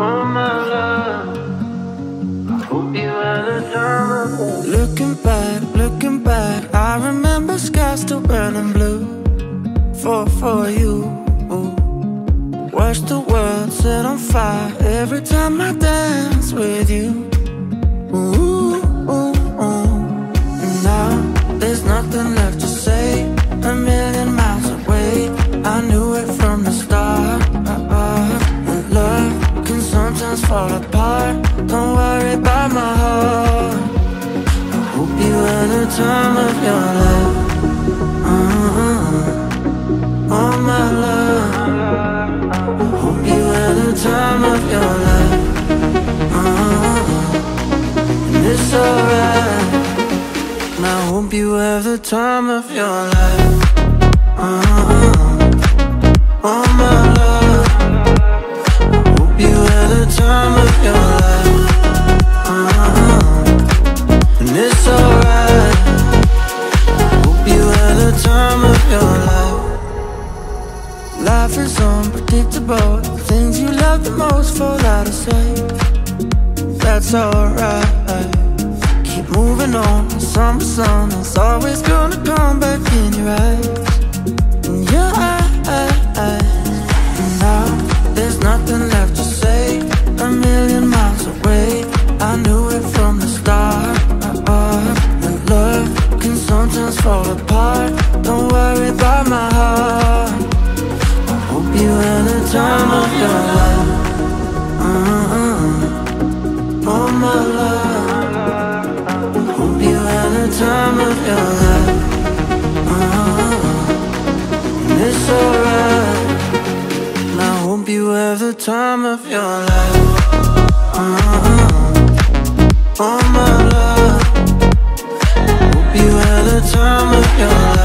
all my love. I hope you had a time ago. Looking back, I remember skies still burning blue for you. Watch the world set on fire every time I dance with you. Ooh, ooh, ooh. And now there's nothing left to say, a million miles away. I knew it from the start. And love can sometimes fall apart. Don't worry about my heart. I hope you had the time of your life. Oh my love, I hope you had the time of your life. And it's alright. And I hope you have the time of your life. Oh my love, I hope you had the time of your life. And it's alright. I hope you had the time of your life. Life is unpredictable. The things you love the most fall out of sight. That's alright. Keep moving on. Some sun is always gonna come back in your eyes. In your eyes. And now there's nothing left to say, a million miles away. I knew it from the start. That love can sometimes fall apart. Don't worry about my heart. I hope you had the time of your life. Oh my love, I hope you had the time of your life. It's alright. And I hope you have the time of your life. Oh my love, I hope you have the time of your life.